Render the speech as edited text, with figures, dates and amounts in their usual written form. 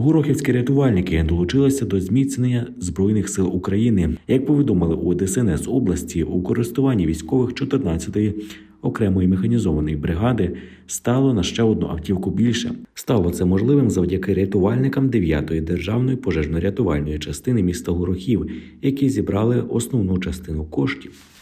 Горохівські рятувальники долучилися до зміцнення Збройних сил України. Як повідомили у ДСНС області, у користуванні військових 14-ї окремої механізованої бригади стало на ще одну автівку більше. Стало це можливим завдяки рятувальникам 9-ї державної пожежно-рятувальної частини міста Горохів, які зібрали основну частину коштів.